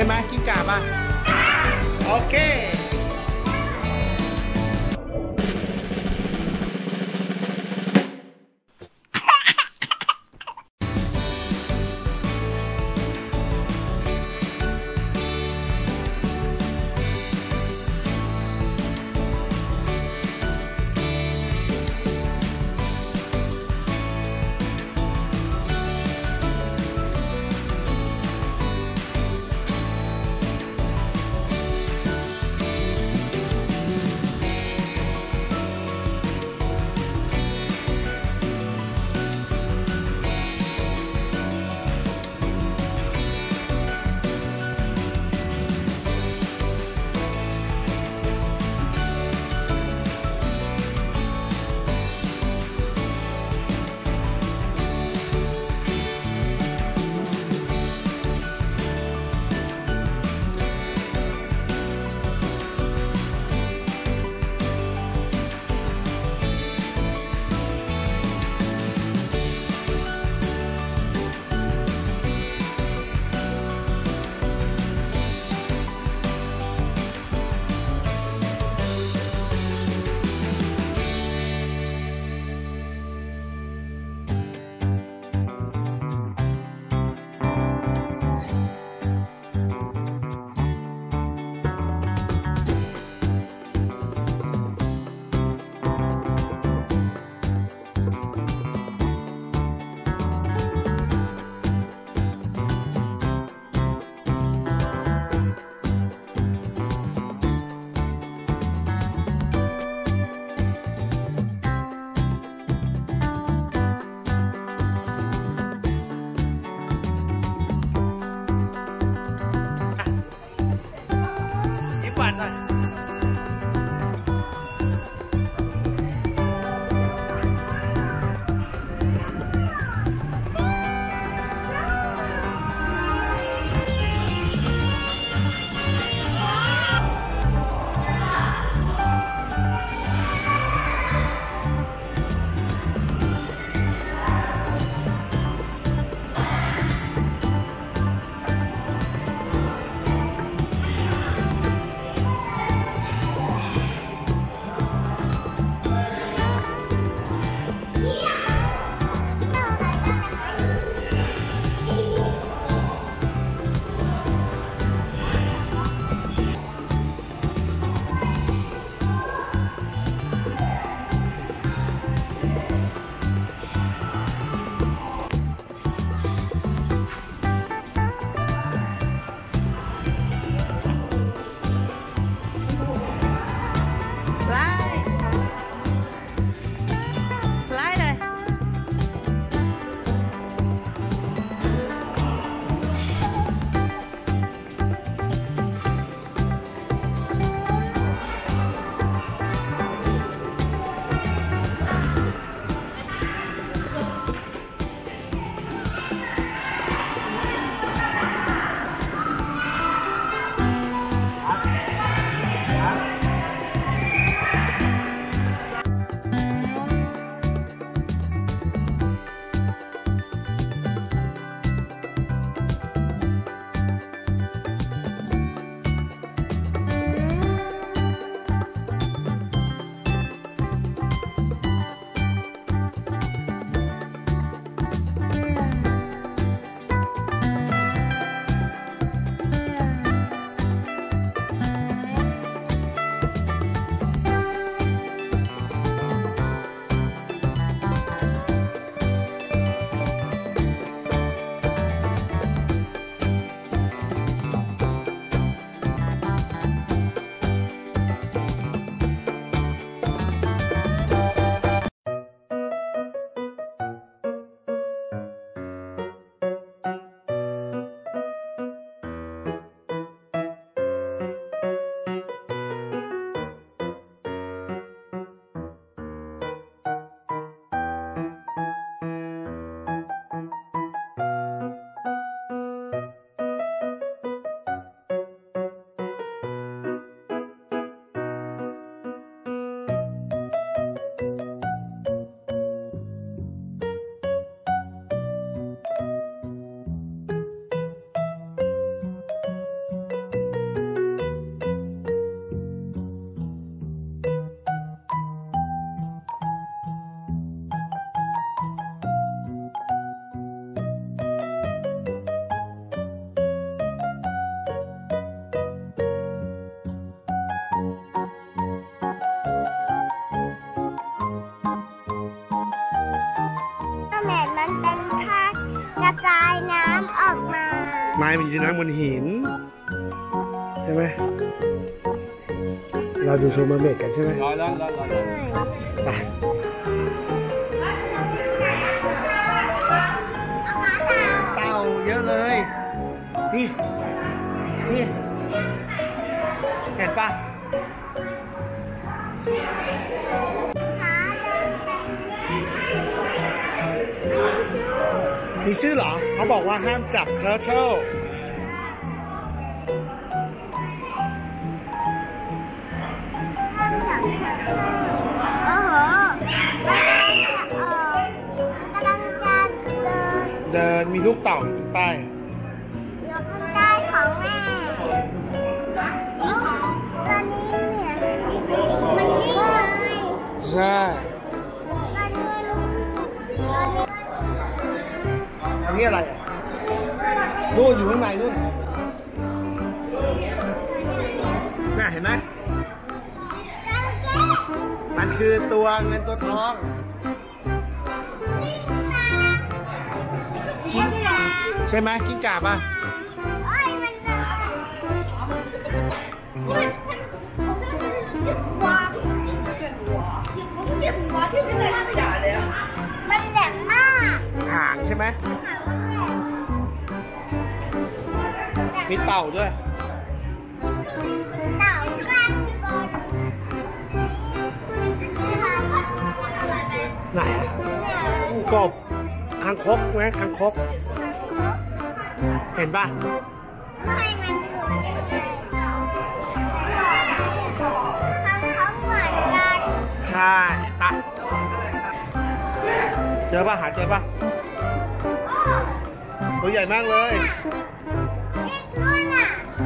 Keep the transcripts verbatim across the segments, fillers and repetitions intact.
ช่ไหมกิ้งก่าป่ะโอเค ระจายน้ำออกมาไม้มันอยู่ในน้ำบนหินใช่ไหมเราดูโชว์เมอร์เมดกันใช่ไหมร้อยแล้วร้อยร้อยไปเต่าเยอะเลยนี่นี่เห็นปะมีชื่อเหรอเขาบอกว่าห้ามจับเทอร์เทิลเดินมีลูกเต่าอยู่ใต้ใต้ของแม่ตอนนี้เนี่ยมันนิ่งเลยใช่อันนี้อะไรอ่ะดูอยู่ข้างในนู่นน่าเห็นไหมมันคือตัวเงินตัวทองใช่ไหมกิ้งก่าป่ะมันแหลมมากหางใช่ไหมมีเต่าด้วยเต่าที่บ้านที่บนไหนกบคางคกไหมคางคกเห็นป่ะใช่ปะเจอป่ะหาเจอป่ะตัวใหญ่มากเลย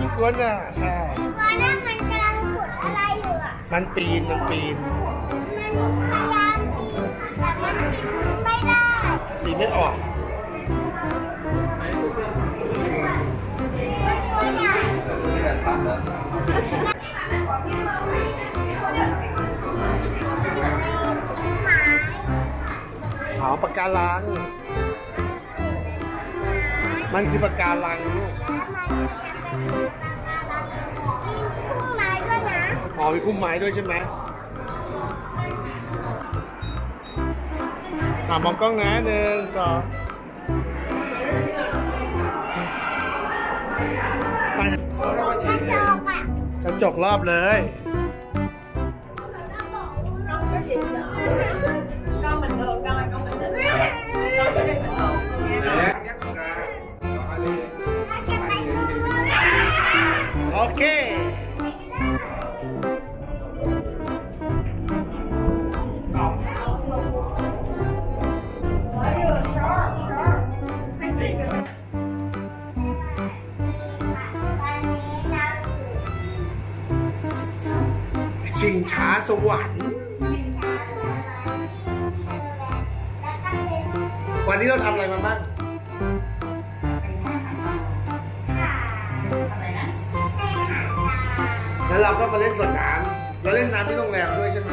อีกวนน่ะใช่อีกวนน่ะมันกำลังขุดอะไรอยู่อ่ะมันปีนมันปีนมันพยายามปีนแต่มันปีนไม่ได้ปีนไม่ออกตัวใหญ่หอปะการังมันคือปะการังอ๋อมีคุ้มไม้ด้วยใช่ไหมถามมองกล้องนะหนึ่งสองไปกระจกรอบเลยโอเคชิงช้าสวรรค์วันนี้เราทำอะไรมาบ้างแล้วเราก็มาเล่นสวนน้ำเราเล่นน้ำที่โรงแรมด้วยใช่ไหม